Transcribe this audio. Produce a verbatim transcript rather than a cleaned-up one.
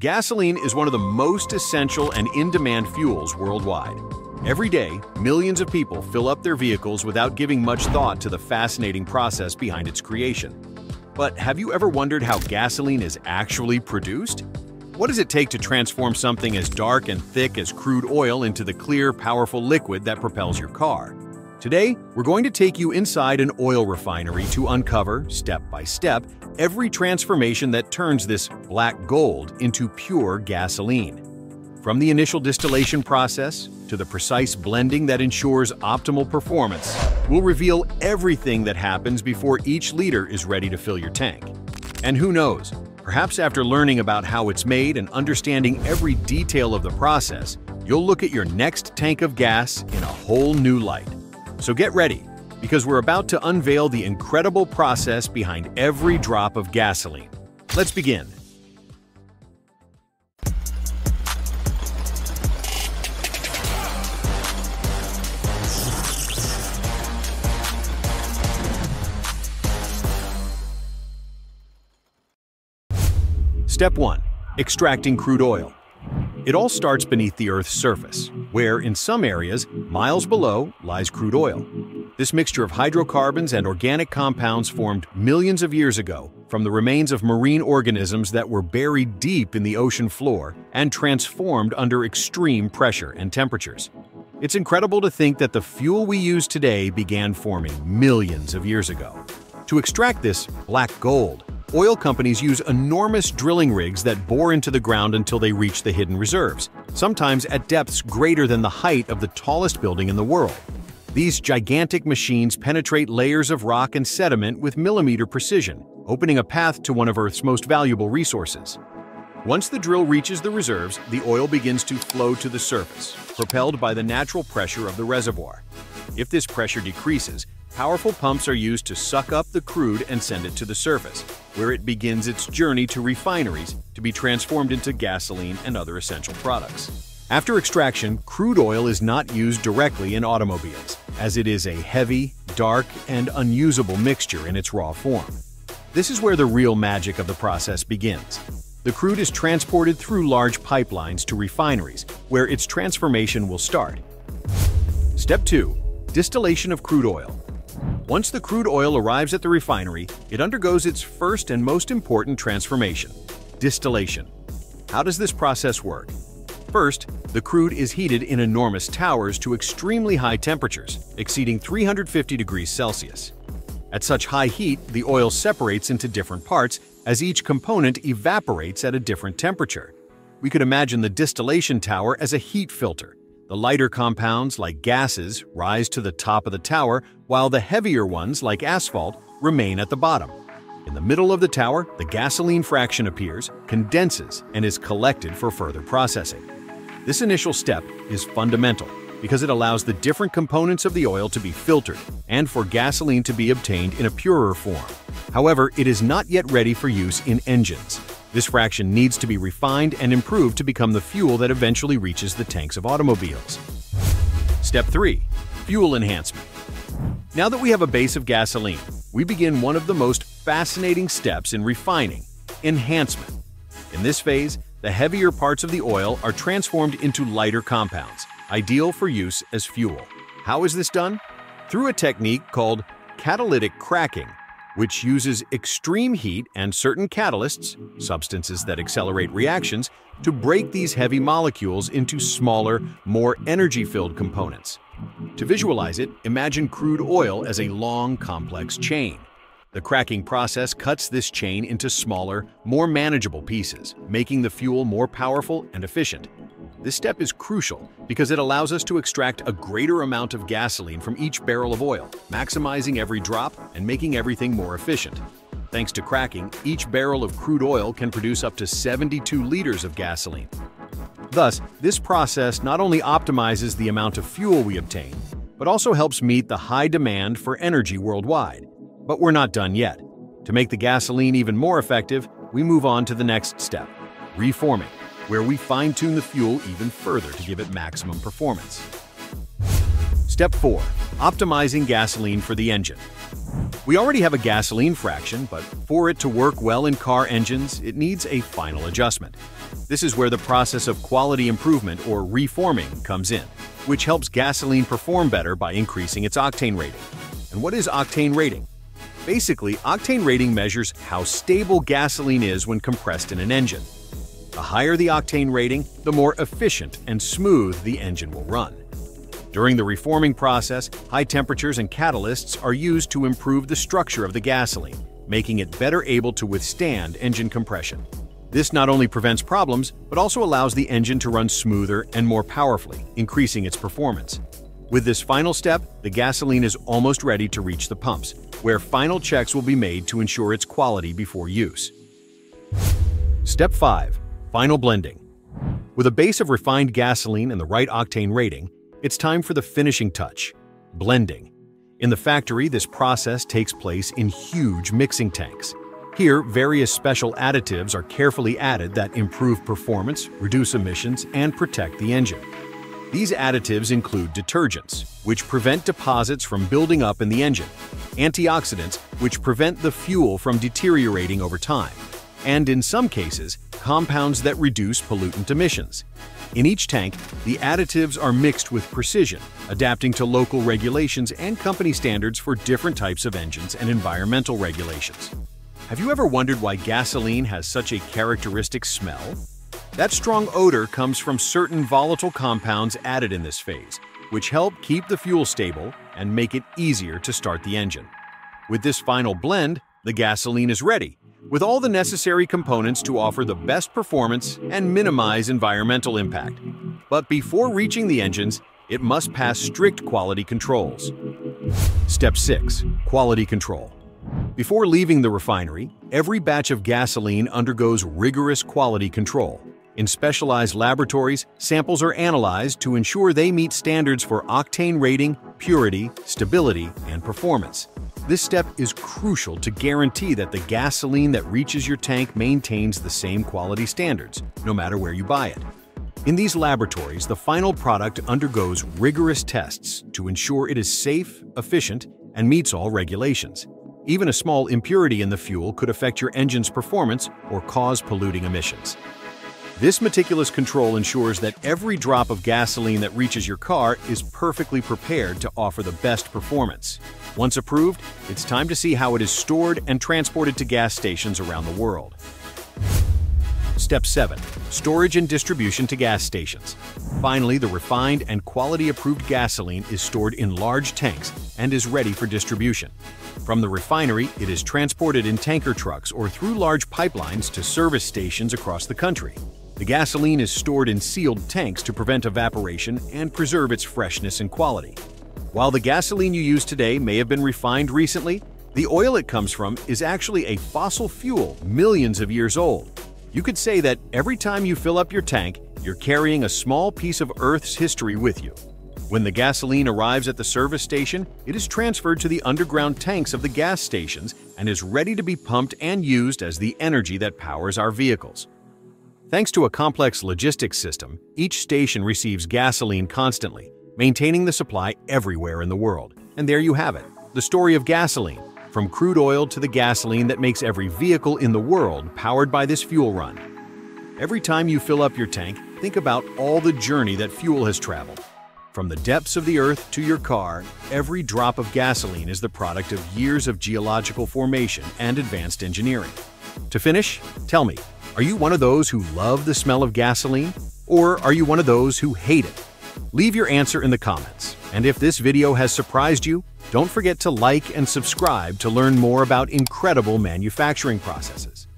Gasoline is one of the most essential and in-demand fuels worldwide. Every day, millions of people fill up their vehicles without giving much thought to the fascinating process behind its creation. But have you ever wondered how gasoline is actually produced? What does it take to transform something as dark and thick as crude oil into the clear, powerful liquid that propels your car? Today, we're going to take you inside an oil refinery to uncover, step by step, every transformation that turns this black gold into pure gasoline. From the initial distillation process to the precise blending that ensures optimal performance, we'll reveal everything that happens before each liter is ready to fill your tank. And who knows, perhaps after learning about how it's made and understanding every detail of the process, you'll look at your next tank of gas in a whole new light. So get ready, because we're about to unveil the incredible process behind every drop of gasoline. Let's begin. Step one. Extracting crude oil. It all starts beneath the Earth's surface, where, in some areas, miles below, lies crude oil. This mixture of hydrocarbons and organic compounds formed millions of years ago from the remains of marine organisms that were buried deep in the ocean floor and transformed under extreme pressure and temperatures. It's incredible to think that the fuel we use today began forming millions of years ago. To extract this black gold, oil companies use enormous drilling rigs that bore into the ground until they reach the hidden reserves, sometimes at depths greater than the height of the tallest building in the world. These gigantic machines penetrate layers of rock and sediment with millimeter precision, opening a path to one of Earth's most valuable resources. Once the drill reaches the reserves, the oil begins to flow to the surface, propelled by the natural pressure of the reservoir. If this pressure decreases, powerful pumps are used to suck up the crude and send it to the surface, where it begins its journey to refineries to be transformed into gasoline and other essential products. After extraction, crude oil is not used directly in automobiles, as it is a heavy, dark, and unusable mixture in its raw form. This is where the real magic of the process begins. The crude is transported through large pipelines to refineries, where its transformation will start. Step two. Distillation of crude oil. Once the crude oil arrives at the refinery, it undergoes its first and most important transformation: distillation. How does this process work? First, the crude is heated in enormous towers to extremely high temperatures, exceeding three hundred fifty degrees Celsius. At such high heat, the oil separates into different parts as each component evaporates at a different temperature. We could imagine the distillation tower as a heat filter. The lighter compounds, like gases, rise to the top of the tower, while the heavier ones, like asphalt, remain at the bottom. In the middle of the tower, the gasoline fraction appears, condenses, and is collected for further processing. This initial step is fundamental because it allows the different components of the oil to be filtered and for gasoline to be obtained in a purer form. However, it is not yet ready for use in engines. This fraction needs to be refined and improved to become the fuel that eventually reaches the tanks of automobiles. Step three. Fuel enhancement. Now that we have a base of gasoline, we begin one of the most fascinating steps in refining: enhancement. In this phase, the heavier parts of the oil are transformed into lighter compounds, ideal for use as fuel. How is this done? Through a technique called catalytic cracking, which uses extreme heat and certain catalysts, substances that accelerate reactions, to break these heavy molecules into smaller, more energy-filled components. To visualize it, imagine crude oil as a long, complex chain. The cracking process cuts this chain into smaller, more manageable pieces, making the fuel more powerful and efficient. This step is crucial because it allows us to extract a greater amount of gasoline from each barrel of oil, maximizing every drop and making everything more efficient. Thanks to cracking, each barrel of crude oil can produce up to seventy-two liters of gasoline. Thus, this process not only optimizes the amount of fuel we obtain, but also helps meet the high demand for energy worldwide. But we're not done yet. To make the gasoline even more effective, we move on to the next step: reforming, where we fine-tune the fuel even further to give it maximum performance. Step four. Optimizing gasoline for the engine. We already have a gasoline fraction, but for it to work well in car engines, it needs a final adjustment. This is where the process of quality improvement or reforming comes in, which helps gasoline perform better by increasing its octane rating. And what is octane rating? Basically, octane rating measures how stable gasoline is when compressed in an engine. The higher the octane rating, the more efficient and smooth the engine will run. During the reforming process, high temperatures and catalysts are used to improve the structure of the gasoline, making it better able to withstand engine compression. This not only prevents problems, but also allows the engine to run smoother and more powerfully, increasing its performance. With this final step, the gasoline is almost ready to reach the pumps, where final checks will be made to ensure its quality before use. Step five. Final blending. With a base of refined gasoline and the right octane rating, it's time for the finishing touch, blending. In the factory, this process takes place in huge mixing tanks. Here, various special additives are carefully added that improve performance, reduce emissions, and protect the engine. These additives include detergents, which prevent deposits from building up in the engine, antioxidants, which prevent the fuel from deteriorating over time, and in some cases, compounds that reduce pollutant emissions. In each tank, the additives are mixed with precision, adapting to local regulations and company standards for different types of engines and environmental regulations. Have you ever wondered why gasoline has such a characteristic smell? That strong odor comes from certain volatile compounds added in this phase, which help keep the fuel stable and make it easier to start the engine. With this final blend, the gasoline is ready, with all the necessary components to offer the best performance and minimize environmental impact. But before reaching the engines, it must pass strict quality controls. Step six. Quality control. Before leaving the refinery, every batch of gasoline undergoes rigorous quality control. In specialized laboratories, samples are analyzed to ensure they meet standards for octane rating, purity, stability, and performance. This step is crucial to guarantee that the gasoline that reaches your tank maintains the same quality standards, no matter where you buy it. In these laboratories, the final product undergoes rigorous tests to ensure it is safe, efficient, and meets all regulations. Even a small impurity in the fuel could affect your engine's performance or cause polluting emissions. This meticulous control ensures that every drop of gasoline that reaches your car is perfectly prepared to offer the best performance. Once approved, it's time to see how it is stored and transported to gas stations around the world. Step seven. Storage and distribution to gas stations. Finally, the refined and quality-approved gasoline is stored in large tanks and is ready for distribution. From the refinery, it is transported in tanker trucks or through large pipelines to service stations across the country. The gasoline is stored in sealed tanks to prevent evaporation and preserve its freshness and quality. While the gasoline you use today may have been refined recently, the oil it comes from is actually a fossil fuel millions of years old. You could say that every time you fill up your tank, you're carrying a small piece of Earth's history with you. When the gasoline arrives at the service station, it is transferred to the underground tanks of the gas stations and is ready to be pumped and used as the energy that powers our vehicles. Thanks to a complex logistics system, each station receives gasoline constantly, maintaining the supply everywhere in the world. And there you have it, the story of gasoline, from crude oil to the gasoline that makes every vehicle in the world powered by this fuel run. Every time you fill up your tank, think about all the journey that fuel has traveled. From the depths of the earth to your car, every drop of gasoline is the product of years of geological formation and advanced engineering. To finish, tell me, are you one of those who love the smell of gasoline? Or are you one of those who hate it? Leave your answer in the comments. And if this video has surprised you, don't forget to like and subscribe to learn more about incredible manufacturing processes.